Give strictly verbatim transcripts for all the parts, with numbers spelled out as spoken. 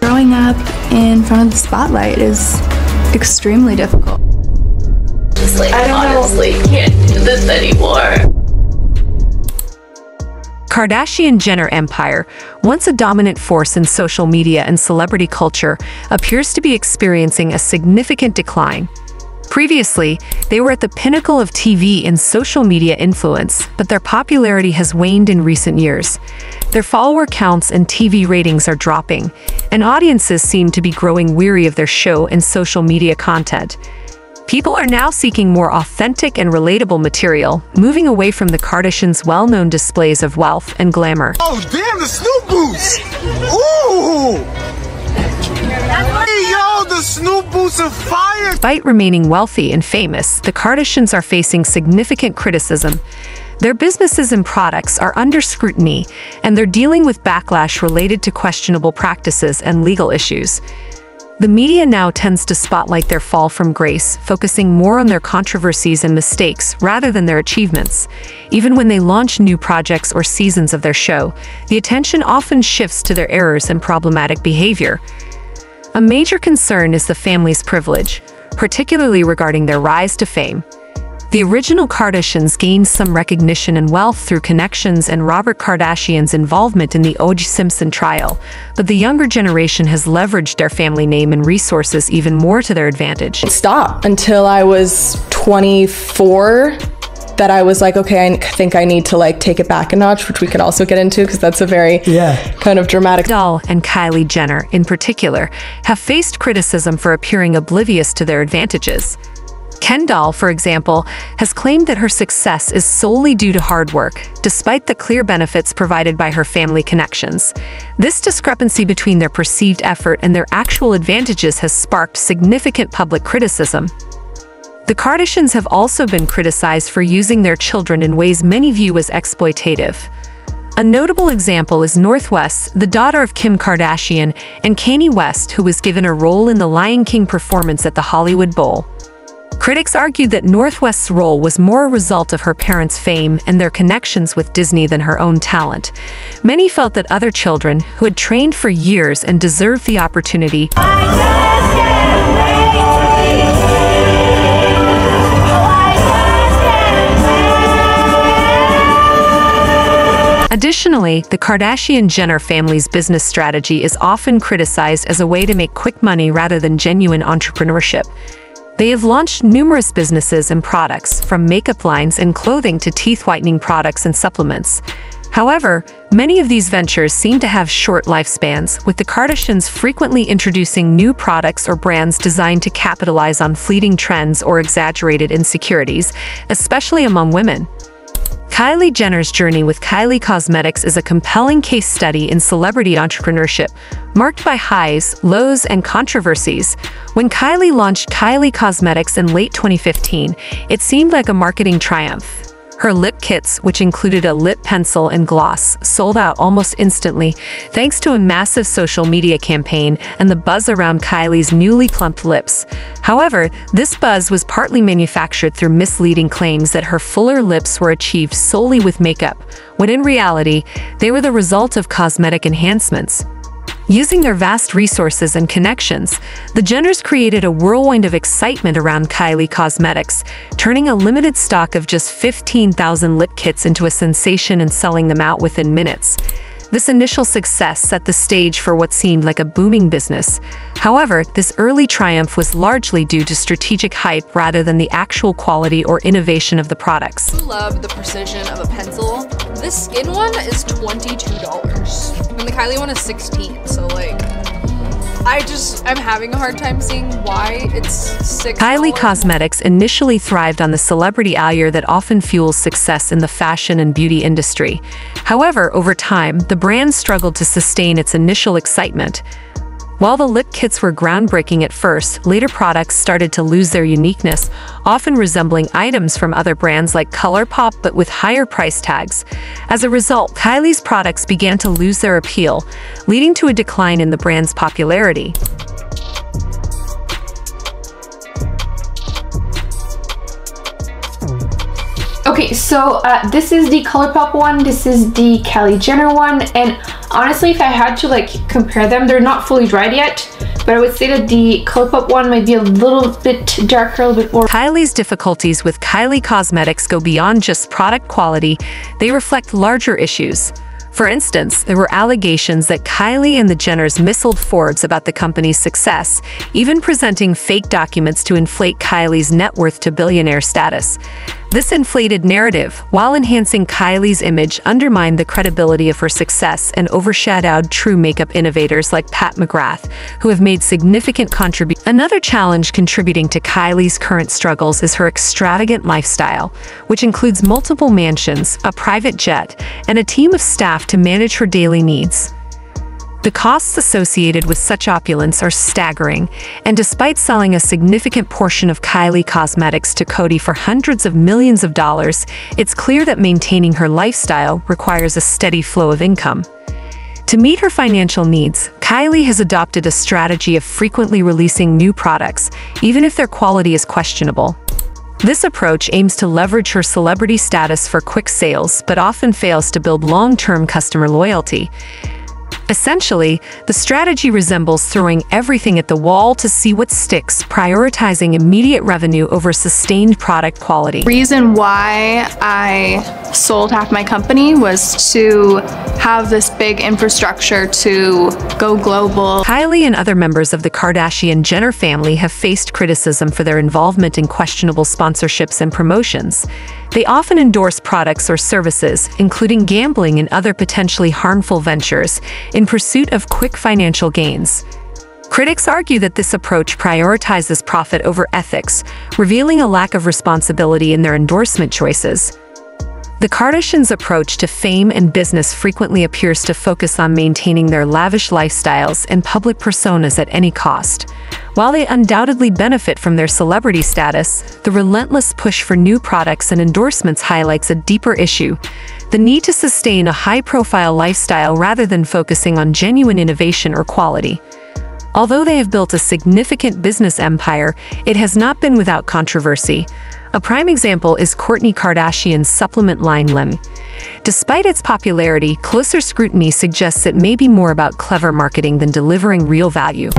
Growing up in front of the spotlight is extremely difficult. Just like, I don't honestly know. Can't do this anymore. Kardashian-Jenner empire, once a dominant force in social media and celebrity culture, appears to be experiencing a significant decline. Previously, they were at the pinnacle of T V and social media influence, but their popularity has waned in recent years. Their follower counts and T V ratings are dropping, and audiences seem to be growing weary of their show and social media content. People are now seeking more authentic and relatable material, moving away from the Kardashians' well-known displays of wealth and glamour. Oh, damn, the Snoop boots! Ooh! Hey, yo, the Snoop boots are fire! Despite remaining wealthy and famous, the Kardashians are facing significant criticism. Their businesses and products are under scrutiny, and they're dealing with backlash related to questionable practices and legal issues. The media now tends to spotlight their fall from grace, focusing more on their controversies and mistakes rather than their achievements. Even when they launch new projects or seasons of their show, the attention often shifts to their errors and problematic behavior. A major concern is the family's privilege, particularly regarding their rise to fame. The original Kardashians gained some recognition and wealth through connections and Robert Kardashian's involvement in the O J Simpson trial, but the younger generation has leveraged their family name and resources even more to their advantage. Stop until I was twenty-four that I was like, okay, I think I need to like take it back a notch, which we could also get into because that's a very yeah. kind of dramatic. Kendall and Kylie Jenner, in particular, have faced criticism for appearing oblivious to their advantages. Kendall, for example, has claimed that her success is solely due to hard work, despite the clear benefits provided by her family connections. This discrepancy between their perceived effort and their actual advantages has sparked significant public criticism. The Kardashians have also been criticized for using their children in ways many view as exploitative. A notable example is North West, the daughter of Kim Kardashian, and Kanye West, who was given a role in the Lion King performance at the Hollywood Bowl. Critics argued that North West's role was more a result of her parents' fame and their connections with Disney than her own talent. Many felt that other children, who had trained for years and deserved the opportunity, Additionally, the Kardashian-Jenner family's business strategy is often criticized as a way to make quick money rather than genuine entrepreneurship. They have launched numerous businesses and products, from makeup lines and clothing to teeth whitening products and supplements. However, many of these ventures seem to have short lifespans, with the Kardashians frequently introducing new products or brands designed to capitalize on fleeting trends or exaggerated insecurities, especially among women. Kylie Jenner's journey with Kylie Cosmetics is a compelling case study in celebrity entrepreneurship, marked by highs, lows, and controversies. When Kylie launched Kylie Cosmetics in late twenty fifteen, it seemed like a marketing triumph. Her lip kits, which included a lip pencil and gloss, sold out almost instantly, thanks to a massive social media campaign and the buzz around Kylie's newly plumped lips. However, this buzz was partly manufactured through misleading claims that her fuller lips were achieved solely with makeup, when in reality, they were the result of cosmetic enhancements. Using their vast resources and connections, the Jenners created a whirlwind of excitement around Kylie Cosmetics, turning a limited stock of just fifteen thousand lip kits into a sensation and selling them out within minutes. This initial success set the stage for what seemed like a booming business. However, this early triumph was largely due to strategic hype rather than the actual quality or innovation of the products. I love the precision of a pencil. This skin one is twenty-two dollars, and the Kylie one is sixteen dollars, so like, I just, I'm having a hard time seeing why it's six dollars. Kylie Cosmetics initially thrived on the celebrity allure that often fuels success in the fashion and beauty industry. However, over time, the brand struggled to sustain its initial excitement. While the lip kits were groundbreaking at first, later products started to lose their uniqueness, often resembling items from other brands like ColourPop but with higher price tags. As a result, Kylie's products began to lose their appeal, leading to a decline in the brand's popularity. Okay, so uh, this is the ColourPop one, this is the Kylie Jenner one, and honestly, if I had to like compare them, they're not fully dried yet, but I would say that the ColourPop one might be a little bit darker, a little bit more. Kylie's difficulties with Kylie Cosmetics go beyond just product quality, they reflect larger issues. For instance, there were allegations that Kylie and the Jenners mislead Forbes about the company's success, even presenting fake documents to inflate Kylie's net worth to billionaire status. This inflated narrative, while enhancing Kylie's image, undermined the credibility of her success and overshadowed true makeup innovators like Pat McGrath, who have made significant contributions. Another challenge contributing to Kylie's current struggles is her extravagant lifestyle, which includes multiple mansions, a private jet, and a team of staff to manage her daily needs. The costs associated with such opulence are staggering, and despite selling a significant portion of Kylie Cosmetics to Coty for hundreds of millions of dollars, it's clear that maintaining her lifestyle requires a steady flow of income. To meet her financial needs, Kylie has adopted a strategy of frequently releasing new products, even if their quality is questionable. This approach aims to leverage her celebrity status for quick sales, but often fails to build long-term customer loyalty. Essentially, the strategy resembles throwing everything at the wall to see what sticks, prioritizing immediate revenue over sustained product quality. The reason why I sold half my company was to have this big infrastructure to go global. Kylie and other members of the Kardashian-Jenner family have faced criticism for their involvement in questionable sponsorships and promotions. They often endorse products or services, including gambling and other potentially harmful ventures, in pursuit of quick financial gains. Critics argue that this approach prioritizes profit over ethics, revealing a lack of responsibility in their endorsement choices. The Kardashians' approach to fame and business frequently appears to focus on maintaining their lavish lifestyles and public personas at any cost. While they undoubtedly benefit from their celebrity status, the relentless push for new products and endorsements highlights a deeper issue: the need to sustain a high-profile lifestyle rather than focusing on genuine innovation or quality. Although they have built a significant business empire, it has not been without controversy. A prime example is Kourtney Kardashian's supplement line Lemme. Despite its popularity, closer scrutiny suggests it may be more about clever marketing than delivering real value.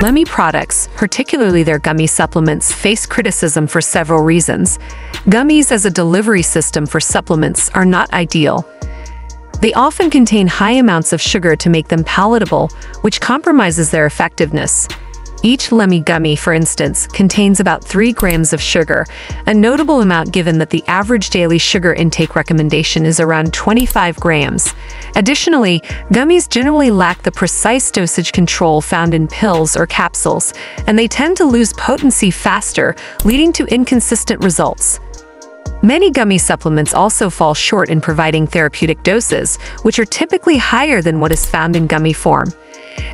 Lemme products, particularly their gummy supplements, face criticism for several reasons. Gummies as a delivery system for supplements are not ideal. They often contain high amounts of sugar to make them palatable, which compromises their effectiveness. Each Lemme gummy, for instance, contains about three grams of sugar, a notable amount given that the average daily sugar intake recommendation is around twenty-five grams. Additionally, gummies generally lack the precise dosage control found in pills or capsules, and they tend to lose potency faster, leading to inconsistent results. Many gummy supplements also fall short in providing therapeutic doses, which are typically higher than what is found in gummy form.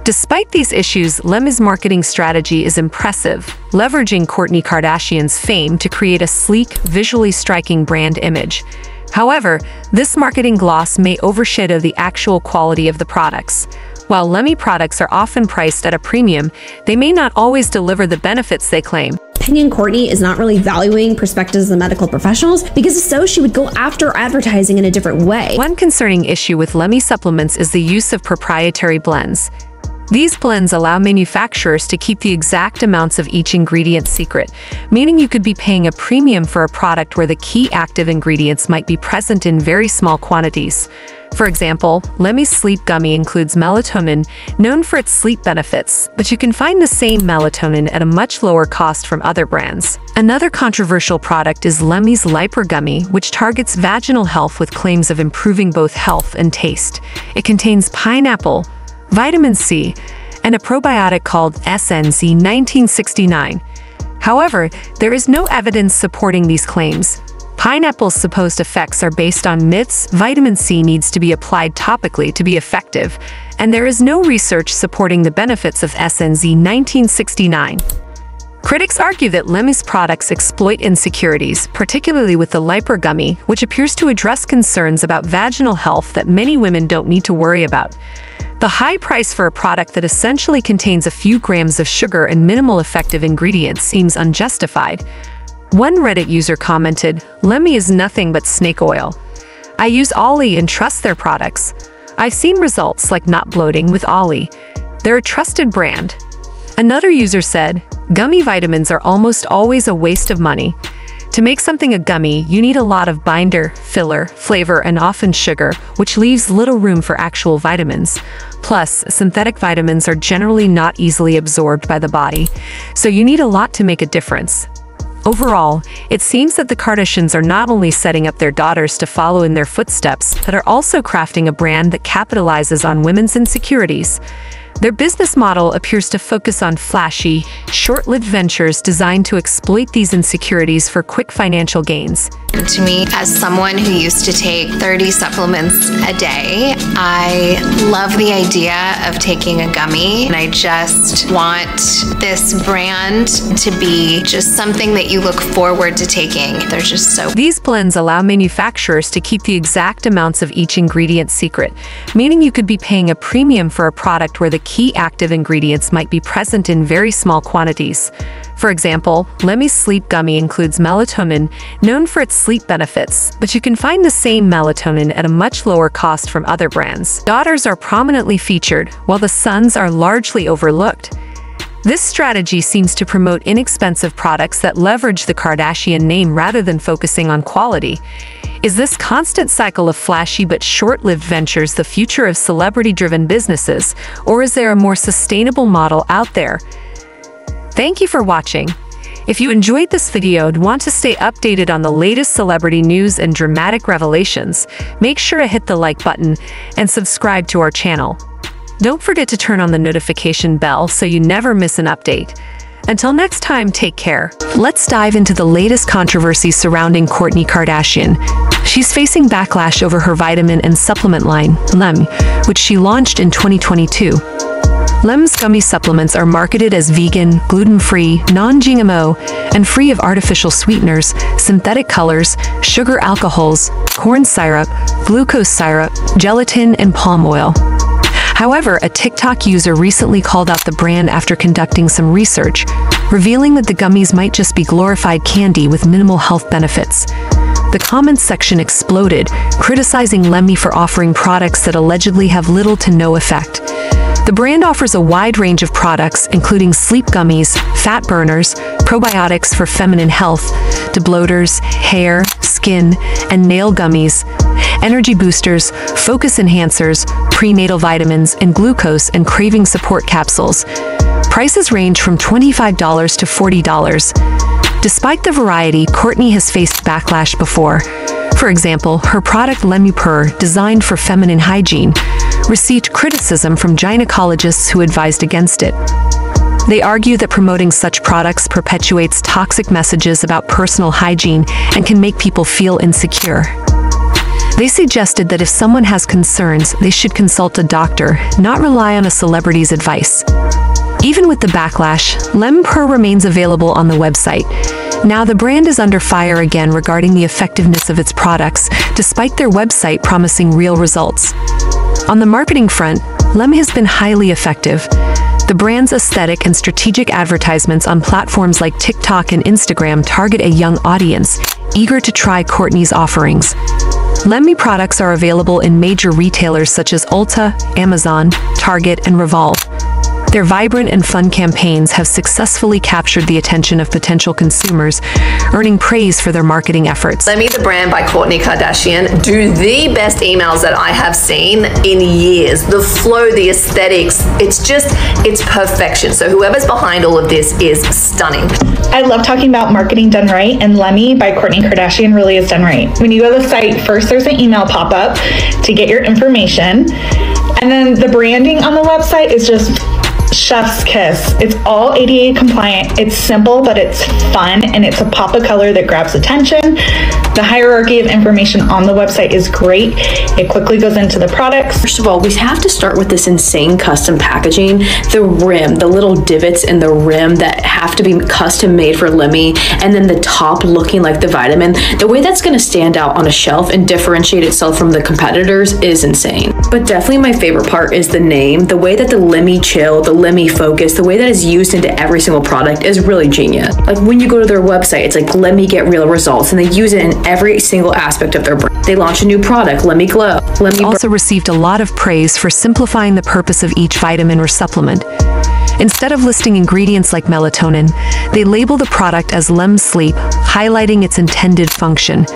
Despite these issues, Lemme's marketing strategy is impressive, leveraging Kourtney Kardashian's fame to create a sleek, visually striking brand image. However, this marketing gloss may overshadow the actual quality of the products. While Lemme products are often priced at a premium, they may not always deliver the benefits they claim. Opinion Kourtney is not really valuing perspectives of medical professionals, because if so, she would go after advertising in a different way. One concerning issue with Lemme supplements is the use of proprietary blends. These blends allow manufacturers to keep the exact amounts of each ingredient secret, meaning you could be paying a premium for a product where the key active ingredients might be present in very small quantities. For example, Lemme's sleep gummy includes melatonin, known for its sleep benefits, but you can find the same melatonin at a much lower cost from other brands. Another controversial product is Lemme's Liper gummy, which targets vaginal health with claims of improving both health and taste. It contains pineapple, vitamin C, and a probiotic called S N Z nineteen sixty-nine. However, there is no evidence supporting these claims. Pineapple's supposed effects are based on myths. Vitamin C needs to be applied topically to be effective, and there is no research supporting the benefits of S N Z nineteen sixty-nine. Critics argue that Lemme's products exploit insecurities, particularly with the Liper gummy, which appears to address concerns about vaginal health that many women don't need to worry about. The high price for a product that essentially contains a few grams of sugar and minimal effective ingredients seems unjustified. One Reddit user commented, "Lemme is nothing but snake oil. I use Olly and trust their products. I've seen results like not bloating with Olly. They're a trusted brand." Another user said, "Gummy vitamins are almost always a waste of money. To make something a gummy, you need a lot of binder, filler, flavor, and often sugar, which leaves little room for actual vitamins. Plus, synthetic vitamins are generally not easily absorbed by the body, so you need a lot to make a difference." Overall, it seems that the Kardashians are not only setting up their daughters to follow in their footsteps, but are also crafting a brand that capitalizes on women's insecurities. Their business model appears to focus on flashy, short-lived ventures designed to exploit these insecurities for quick financial gains. To me, as someone who used to take thirty supplements a day, I love the idea of taking a gummy, and I just want this brand to be just something that you look forward to taking. They're just so... These blends allow manufacturers to keep the exact amounts of each ingredient secret, meaning you could be paying a premium for a product where the key active ingredients might be present in very small quantities. For example, Lemme's sleep gummy includes melatonin, known for its sleep benefits, but you can find the same melatonin at a much lower cost from other brands. Daughters are prominently featured, while the sons are largely overlooked. This strategy seems to promote inexpensive products that leverage the Kardashian name rather than focusing on quality. Is this constant cycle of flashy but short-lived ventures the future of celebrity-driven businesses, or is there a more sustainable model out there? Thank you for watching. If you enjoyed this video and want to stay updated on the latest celebrity news and dramatic revelations, make sure to hit the like button and subscribe to our channel. Don't forget to turn on the notification bell so you never miss an update. Until next time, take care. Let's dive into the latest controversy surrounding Kourtney Kardashian. She's facing backlash over her vitamin and supplement line, Lemme, which she launched in twenty twenty-two. Lemme's gummy supplements are marketed as vegan, gluten-free, non-G M O, and free of artificial sweeteners, synthetic colors, sugar alcohols, corn syrup, glucose syrup, gelatin, and palm oil. However, a TikTok user recently called out the brand after conducting some research, revealing that the gummies might just be glorified candy with minimal health benefits. The comments section exploded, criticizing Lemme for offering products that allegedly have little to no effect. The brand offers a wide range of products, including sleep gummies, fat burners, probiotics for feminine health, debloaters, hair, skin, and nail gummies, energy boosters, focus enhancers, prenatal vitamins, and glucose and craving support capsules. Prices range from twenty-five dollars to forty dollars. Despite the variety, Kourtney has faced backlash before. For example, her product Lemme Pur, designed for feminine hygiene, received criticism from gynecologists who advised against it. They argue that promoting such products perpetuates toxic messages about personal hygiene and can make people feel insecure. They suggested that if someone has concerns, they should consult a doctor, not rely on a celebrity's advice. Even with the backlash, Lemme Pur remains available on the website. Now the brand is under fire again regarding the effectiveness of its products, despite their website promising real results. On the marketing front, Lemme has been highly effective. The brand's aesthetic and strategic advertisements on platforms like TikTok and Instagram target a young audience, eager to try Kourtney's offerings. Lemme products are available in major retailers such as Ulta, Amazon, Target, and Revolve. Their vibrant and fun campaigns have successfully captured the attention of potential consumers, earning praise for their marketing efforts. Lemme, the brand by Kourtney Kardashian, do the best emails that I have seen in years. The flow, the aesthetics, it's just, it's perfection. So whoever's behind all of this is stunning. I love talking about marketing done right, and Lemme by Kourtney Kardashian really is done right. When you go to the site, first there's an email pop-up to get your information, and then the branding on the website is just chef's kiss. It's all A D A compliant. It's simple, but it's fun, and it's a pop of color that grabs attention. The hierarchy of information on the website is great. It quickly goes into the products. First of all, we have to start with this insane custom packaging. The rim, the little divots in the rim that have to be custom made for Lemme, and then the top looking like the vitamin. The way that's gonna stand out on a shelf and differentiate itself from the competitors is insane. But definitely my favorite part is the name. The way that the Lemme Chill, the Lemme Focus, the way that is used into every single product is really genius. Like when you go to their website, it's like, Lemme get real results, and they use it in every single aspect of their brand. They launch a new product, Lemme Glow. Lemme also received a lot of praise for simplifying the purpose of each vitamin or supplement. Instead of listing ingredients like melatonin, they label the product as Lemme Sleep, highlighting its intended function.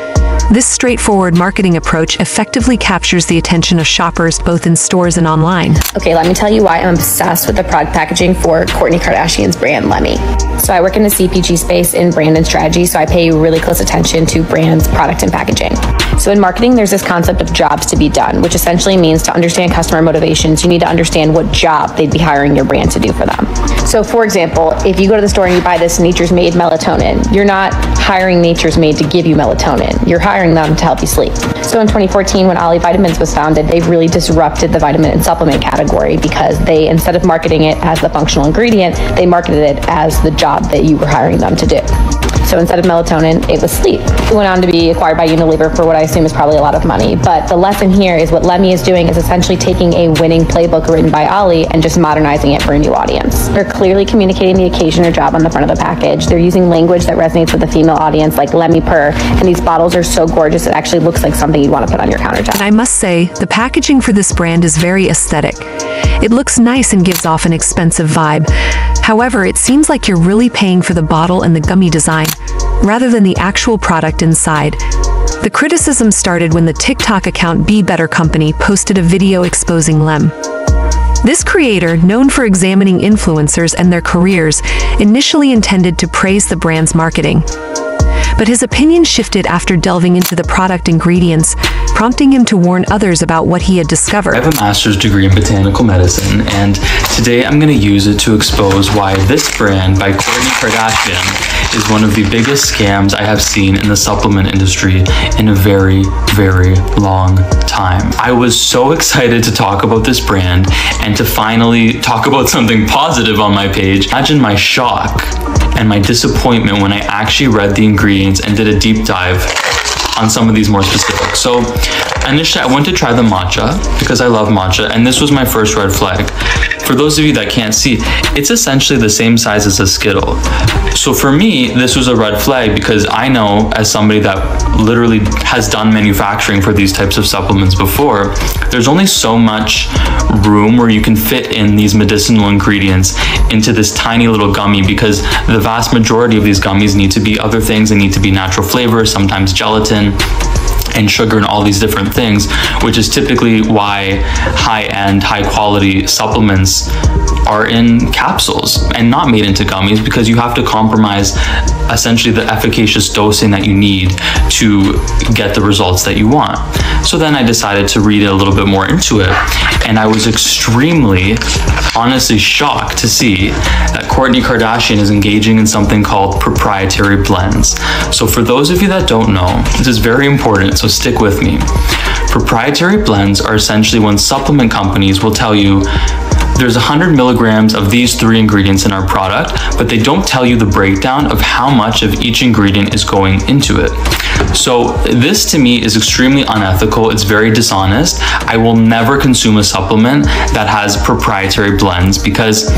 This straightforward marketing approach effectively captures the attention of shoppers both in stores and online. Okay, let me tell you why I'm obsessed with the product packaging for Kourtney Kardashian's brand, Lemme. So I work in the C P G space in brand and strategy, so I pay really close attention to brands, product, and packaging. So in marketing, there's this concept of jobs to be done, which essentially means to understand customer motivations, you need to understand what job they'd be hiring your brand to do for them. So for example, if you go to the store and you buy this Nature's Made melatonin, you're not hiring Nature's Made to give you melatonin. You're hiring them to help you sleep. So in twenty fourteen, when Olly Vitamins was founded, they really disrupted the vitamin and supplement category because they, instead of marketing it as the functional ingredient, they marketed it as the job that you were hiring them to do. So instead of melatonin, it was sleep. It went on to be acquired by Unilever for what I assume is probably a lot of money. But the lesson here is what Lemme is doing is essentially taking a winning playbook written by Olly and just modernizing it for a new audience. They're clearly communicating the occasion or job on the front of the package. They're using language that resonates with the female audience, like Lemme Purr, and these bottles are so gorgeous it actually looks like something you'd want to put on your countertop. And I must say, the packaging for this brand is very aesthetic. It looks nice and gives off an expensive vibe. However, it seems like you're really paying for the bottle and the gummy design, rather than the actual product inside. The criticism started when the TikTok account Be Better Company posted a video exposing Lemme. This creator, known for examining influencers and their careers, initially intended to praise the brand's marketing. But his opinion shifted after delving into the product ingredients, prompting him to warn others about what he had discovered. I have a master's degree in botanical medicine, and today I'm going to use it to expose why this brand by Kourtney Kardashian is one of the biggest scams I have seen in the supplement industry in a very, very long time. I was so excited to talk about this brand and to finally talk about something positive on my page. Imagine my shock and my disappointment when I actually read the ingredients and did a deep dive on some of these more specific. So initially I went to try the matcha because I love matcha, and this was my first red flag. For those of you that can't see, it's essentially the same size as a Skittle. So for me, this was a red flag because I know, as somebody that literally has done manufacturing for these types of supplements before, there's only so much room where you can fit in these medicinal ingredients into this tiny little gummy, because the vast majority of these gummies need to be other things. They need to be natural flavors, sometimes gelatin and sugar and all these different things, which is typically why high-end, high-quality supplements are in capsules and not made into gummies, because you have to compromise essentially the efficacious dosing that you need to get the results that you want. So then I decided to read a little bit more into it, and I was extremely, honestly shocked to see that Kourtney Kardashian is engaging in something called proprietary blends. So for those of you that don't know, this is very important, so stick with me. Proprietary blends are essentially when supplement companies will tell you, there's one hundred milligrams of these three ingredients in our product, but they don't tell you the breakdown of how much of each ingredient is going into it. So this to me is extremely unethical. It's very dishonest. I will never consume a supplement that has proprietary blends, because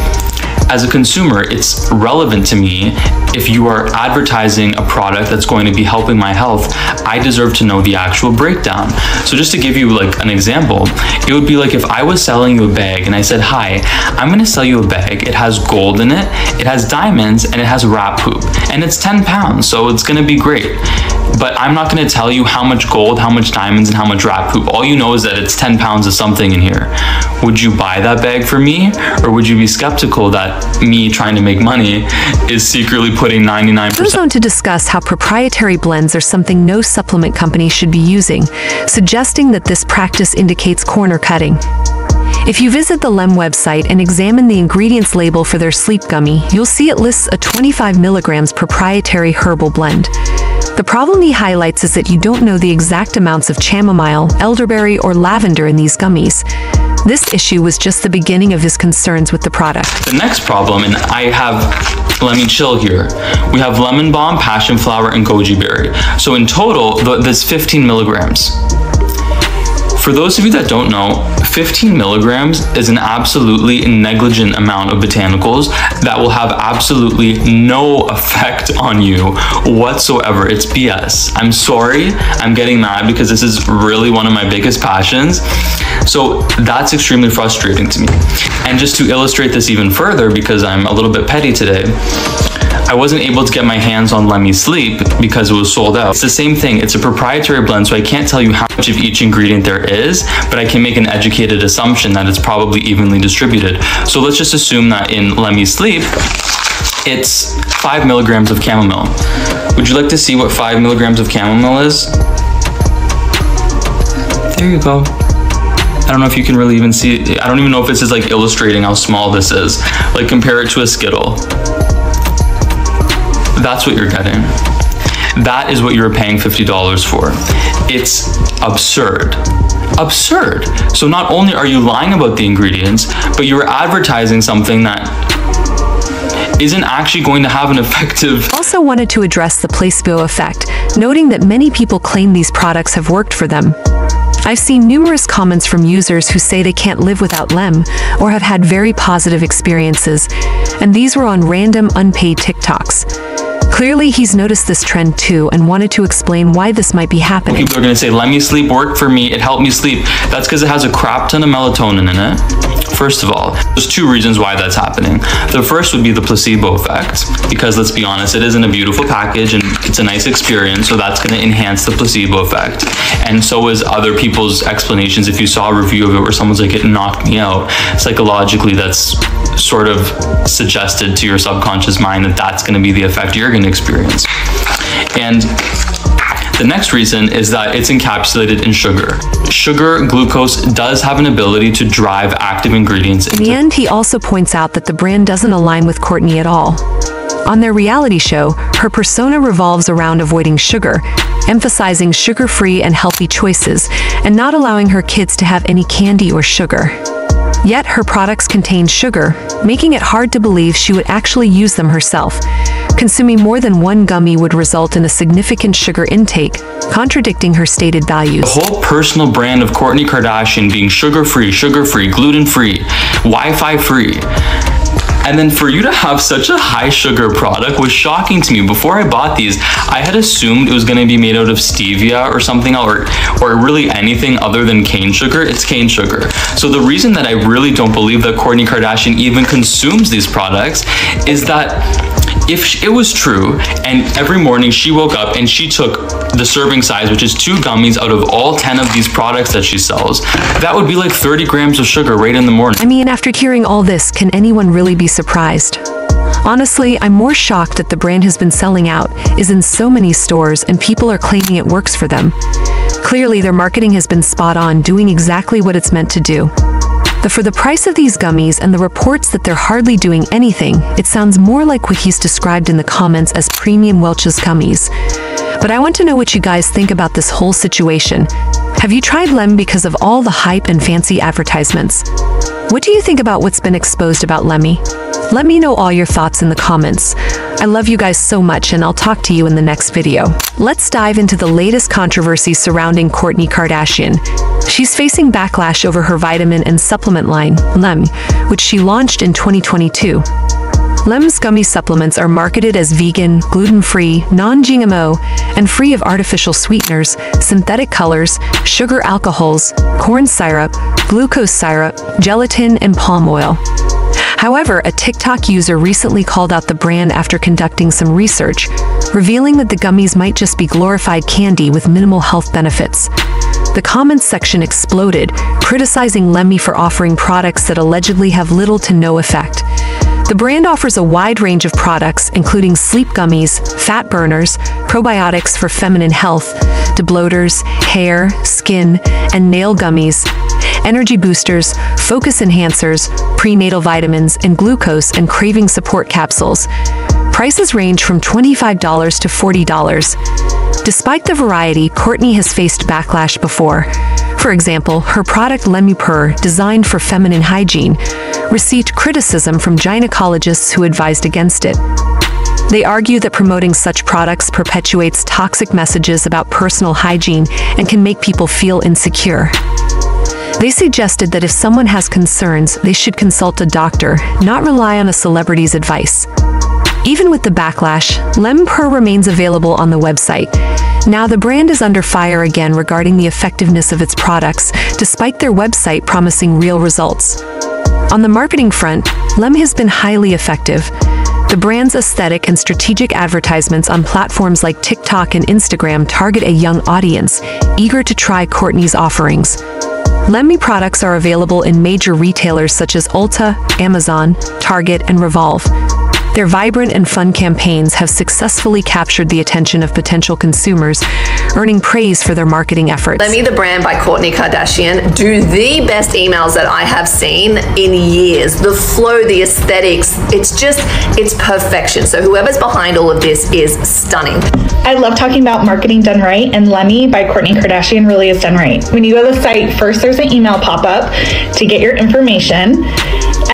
as a consumer, it's relevant to me. If you are advertising a product that's going to be helping my health, I deserve to know the actual breakdown. So just to give you like an example, it would be like if I was selling you a bag and I said, hi, I'm gonna sell you a bag. It has gold in it, it has diamonds, and it has rat poop. And it's ten pounds, so it's gonna be great. But I'm not gonna tell you how much gold, how much diamonds, and how much rat poop. All you know is that it's ten pounds of something in here. Would you buy that bag for me? Or would you be skeptical that me trying to make money is secretly putting ninety-nine percent? It goes on to discuss how proprietary blends are something no supplement company should be using, suggesting that this practice indicates corner cutting. If you visit the Lemme website and examine the ingredients label for their sleep gummy, you'll see it lists a twenty-five milligrams proprietary herbal blend. The problem he highlights is that you don't know the exact amounts of chamomile, elderberry, or lavender in these gummies. This issue was just the beginning of his concerns with the product. The next problem, and I have Lemme Chill here, we have lemon balm, passion flower, and goji berry. So in total, that's fifteen milligrams. For those of you that don't know, fifteen milligrams is an absolutely negligent amount of botanicals that will have absolutely no effect on you whatsoever. It's B S. I'm sorry, I'm getting mad because this is really one of my biggest passions. So that's extremely frustrating to me. And just to illustrate this even further, because I'm a little bit petty today, I wasn't able to get my hands on Lemme Sleep because it was sold out. It's the same thing. It's a proprietary blend, so I can't tell you how much of each ingredient there is, but I can make an educated assumption that it's probably evenly distributed. So let's just assume that in Lemme Sleep, it's five milligrams of chamomile. Would you like to see what five milligrams of chamomile is? There you go. I don't know if you can really even see it. I don't even know if this is like illustrating how small this is. Like compare it to a Skittle. That's what you're getting. That is what you're paying fifty dollars for. It's absurd. Absurd. So not only are you lying about the ingredients, but you're advertising something that isn't actually going to have an effective... Also wanted to address the placebo effect, noting that many people claim these products have worked for them. I've seen numerous comments from users who say they can't live without Lemme or have had very positive experiences, and these were on random unpaid TikToks. Clearly, he's noticed this trend too and wanted to explain why this might be happening. People are going to say, Lemme Sleep worked for me, it helped me sleep. That's because it has a crap ton of melatonin in it. First of all, there's two reasons why that's happening. The first would be the placebo effect, because let's be honest, it is in a beautiful package and it's a nice experience, so that's going to enhance the placebo effect. And so is other people's explanations. If you saw a review of it where someone's like, it knocked me out, psychologically that's sort of suggested to your subconscious mind that that's going to be the effect you're going to experience. And the next reason is that it's encapsulated in sugar. Sugar, glucose, does have an ability to drive active ingredients into. In the end, he also points out that the brand doesn't align with Kourtney at all. On their reality show, her persona revolves around avoiding sugar, emphasizing sugar-free and healthy choices, and not allowing her kids to have any candy or sugar. Yet her products contain sugar, making it hard to believe she would actually use them herself. Consuming more than one gummy would result in a significant sugar intake, contradicting her stated values. The whole personal brand of Kourtney Kardashian being sugar-free, sugar-free, gluten-free, Wi-Fi-free. And then for you to have such a high sugar product was shocking to me. Before I bought these, I had assumed it was gonna be made out of stevia or something, or, or really anything other than cane sugar. It's cane sugar. So the reason that I really don't believe that Kourtney Kardashian even consumes these products is that if it was true, and every morning she woke up and she took the serving size, which is two gummies out of all ten of these products that she sells, that would be like thirty grams of sugar right in the morning. I mean, after hearing all this, can anyone really be surprised? Honestly, I'm more shocked that the brand has been selling out, is in so many stores, and people are claiming it works for them. Clearly, their marketing has been spot on, doing exactly what it's meant to do. But for the price of these gummies and the reports that they're hardly doing anything, it sounds more like what he's described in the comments as premium Welch's gummies. But I want to know what you guys think about this whole situation. Have you tried Lemme because of all the hype and fancy advertisements? What do you think about what's been exposed about Lemme? Let me know all your thoughts in the comments. I love you guys so much, and I'll talk to you in the next video. Let's dive into the latest controversy surrounding Kourtney Kardashian. She's facing backlash over her vitamin and supplement line, Lemme, which she launched in twenty twenty-two. Lemme's gummy supplements are marketed as vegan, gluten-free, non-G M O, and free of artificial sweeteners, synthetic colors, sugar alcohols, corn syrup, glucose syrup, gelatin, and palm oil. However, a TikTok user recently called out the brand after conducting some research, revealing that the gummies might just be glorified candy with minimal health benefits. The comments section exploded, criticizing Lemme for offering products that allegedly have little to no effect. The brand offers a wide range of products, including sleep gummies, fat burners, probiotics for feminine health, de bloaters, hair, skin, and nail gummies, energy boosters, focus enhancers, prenatal vitamins, and glucose and craving support capsules. Prices range from twenty-five dollars to forty dollars. Despite the variety, Kourtney has faced backlash before. For example, her product Lemme, designed for feminine hygiene, received criticism from gynecologists who advised against it. They argue that promoting such products perpetuates toxic messages about personal hygiene and can make people feel insecure. They suggested that if someone has concerns, they should consult a doctor, not rely on a celebrity's advice. Even with the backlash, Lemme remains available on the website. Now the brand is under fire again regarding the effectiveness of its products, despite their website promising real results. On the marketing front, Lemme has been highly effective. The brand's aesthetic and strategic advertisements on platforms like TikTok and Instagram target a young audience, eager to try Kourtney's offerings. Lemme products are available in major retailers such as Ulta, Amazon, Target, and Revolve. Their vibrant and fun campaigns have successfully captured the attention of potential consumers, earning praise for their marketing efforts. Lemme, the brand by Kourtney Kardashian, do the best emails that I have seen in years. The flow, the aesthetics, it's just, it's perfection. So whoever's behind all of this is stunning. I love talking about marketing done right, and Lemme by Kourtney Kardashian really is done right. When you go to the site, first there's an email pop-up to get your information,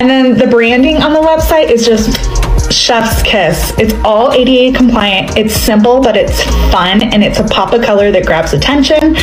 and then the branding on the website is just chef's kiss. It's all A D A compliant. It's simple, but it's fun, and it's a pop of color that grabs attention.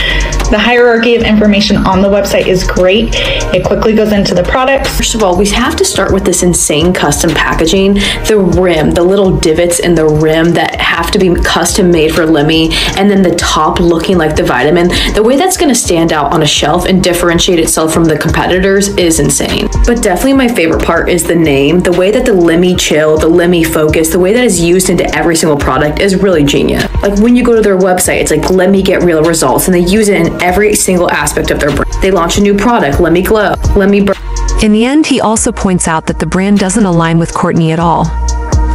The hierarchy of information on the website is great. It quickly goes into the products. First of all, we have to start with this insane custom packaging. The rim, the little divots in the rim that have to be custom made for Lemme, and then the top looking like the vitamin. The way that's going to stand out on a shelf and differentiate itself from the competitors is insane. But definitely my favorite part is the name. The way that the Lemme Chill, the Lemme Focus, the way that is used into every single product is really genius. Like when you go to their website, it's like Lemme Get Real Results, and they use it in every single aspect of their brand. They launch a new product, Lemme Glow, Lemme Burn. In the end, he also points out that the brand doesn't align with Kourtney at all.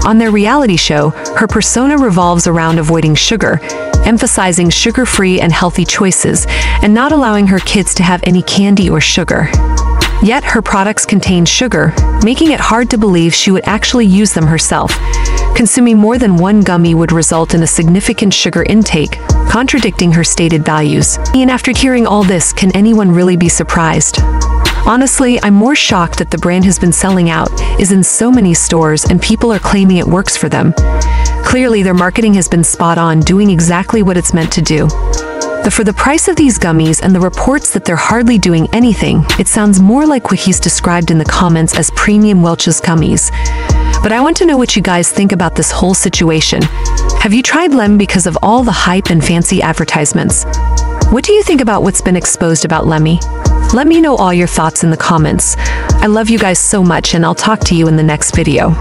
On their reality show, her persona revolves around avoiding sugar, emphasizing sugar-free and healthy choices, and not allowing her kids to have any candy or sugar. Yet her products contain sugar, making it hard to believe she would actually use them herself. Consuming more than one gummy would result in a significant sugar intake, contradicting her stated values. And after hearing all this, can anyone really be surprised? Honestly, I'm more shocked that the brand has been selling out, is in so many stores, and people are claiming it works for them. Clearly, their marketing has been spot on, doing exactly what it's meant to do. But for the price of these gummies and the reports that they're hardly doing anything, it sounds more like what he's described in the comments as premium Welch's gummies. But I want to know what you guys think about this whole situation. Have you tried Lemme because of all the hype and fancy advertisements? What do you think about what's been exposed about Lemme? Let me know all your thoughts in the comments. I love you guys so much, and I'll talk to you in the next video.